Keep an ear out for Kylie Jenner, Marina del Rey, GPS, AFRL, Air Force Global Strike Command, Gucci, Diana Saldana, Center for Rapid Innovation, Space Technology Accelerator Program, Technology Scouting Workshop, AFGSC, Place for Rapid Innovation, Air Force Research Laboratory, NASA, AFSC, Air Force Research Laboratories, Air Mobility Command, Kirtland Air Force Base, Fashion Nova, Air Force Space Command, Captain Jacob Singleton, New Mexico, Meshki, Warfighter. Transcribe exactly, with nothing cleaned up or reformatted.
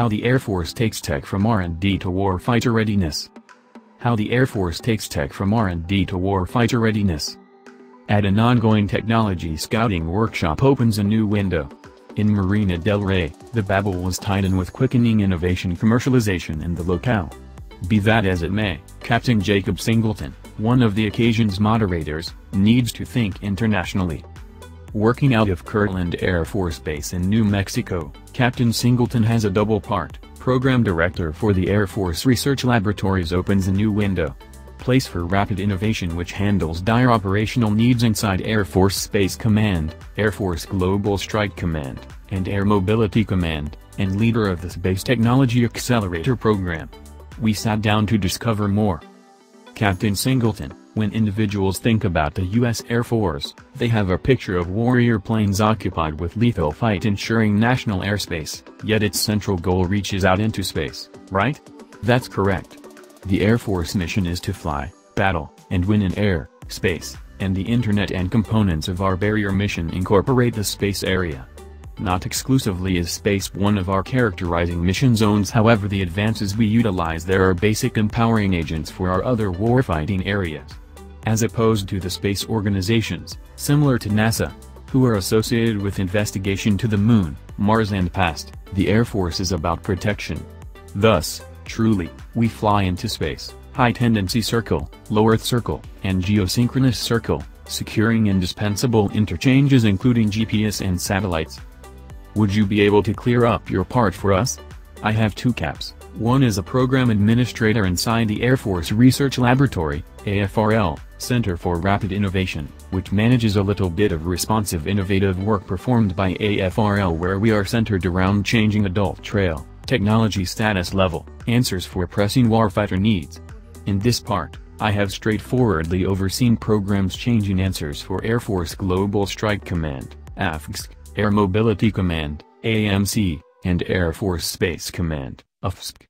How the Air Force takes tech from R and D to warfighter readiness. How the Air Force takes tech from R and D to warfighter readiness. At an ongoing technology scouting workshop opens a new window. In Marina del Rey, the babble was tied in with quickening innovation commercialization in the locale. Be that as it may, Captain Jacob Singleton, one of the occasion's moderators, needs to think internationally. Working out of Kirtland Air Force Base in New Mexico, Captain Singleton has a double part. Program Director for the Air Force Research Laboratories opens a new window. Place for Rapid Innovation, which handles dire operational needs inside Air Force Space Command, Air Force Global Strike Command, and Air Mobility Command, and leader of the Space Technology Accelerator Program. We sat down to discover more. Captain Singleton: when individuals think about the U S Air Force, they have a picture of warrior planes occupied with lethal fight ensuring national airspace, yet its central goal reaches out into space, right? That's correct. The Air Force mission is to fly, battle, and win in air, space, and the Internet and components of our barrier mission incorporate the space area. Not exclusively is space one of our characterizing mission zones, however the advances we utilize there are basic empowering agents for our other warfighting areas. As opposed to the space organizations, similar to NASA, who are associated with investigation to the Moon, Mars and past, the Air Force is about protection. Thus, truly, we fly into space, high tendency circle, low Earth circle, and geosynchronous circle, securing indispensable interchanges including G P S and satellites. Would you be able to clear up your part for us? I have two caps. One is a program administrator inside the Air Force Research Laboratory, A F R L, Center for Rapid Innovation, which manages a little bit of responsive innovative work performed by A F R L, where we are centered around changing adult trail, technology status level, answers for pressing warfighter needs. In this part, I have straightforwardly overseen programs changing answers for Air Force Global Strike Command, A F G S C, Air Mobility Command, A M C, and Air Force Space Command, A F S C.